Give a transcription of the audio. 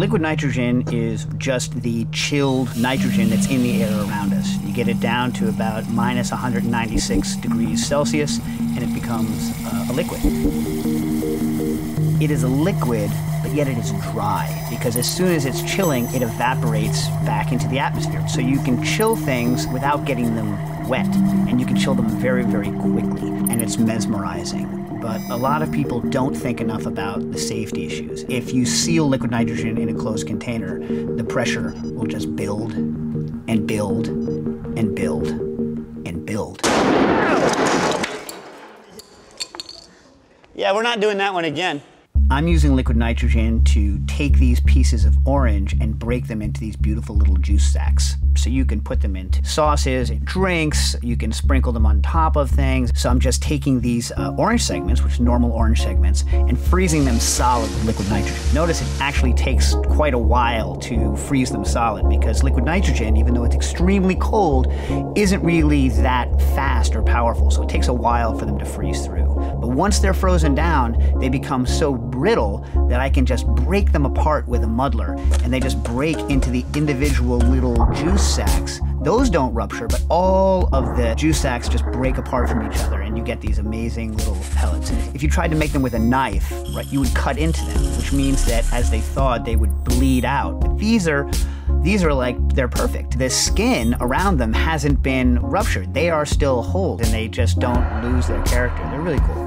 Liquid nitrogen is just the chilled nitrogen that's in the air around us. You get it down to about minus 196 degrees Celsius, and it becomes a liquid. It is a liquid, but yet it is dry, because as soon as it's chilling, it evaporates back into the atmosphere. So you can chill things without getting them wet, and you can chill them very, very quickly, and it's mesmerizing. But a lot of people don't think enough about the safety issues. If you seal liquid nitrogen in a closed container, the pressure will just build and build and build and build. Yeah, we're not doing that one again. I'm using liquid nitrogen to take these pieces of orange and break them into these beautiful little juice sacks. So you can put them into sauces and drinks, you can sprinkle them on top of things. So I'm just taking these orange segments, which are normal orange segments, and freezing them solid with liquid nitrogen. Notice it actually takes quite a while to freeze them solid because liquid nitrogen, even though it's extremely cold, isn't really that fast or powerful. So it takes a while for them to freeze through. But once they're frozen down, they become so brittle that I can just break them apart with a muddler, and they just break into the individual little juice sacs. Those don't rupture, but all of the juice sacs just break apart from each other, and you get these amazing little pellets. If you tried to make them with a knife, right, you would cut into them, which means that as they thawed, they would bleed out. But these are like, they're perfect. The skin around them hasn't been ruptured. They are still whole, and they just don't lose their character. They're really cool.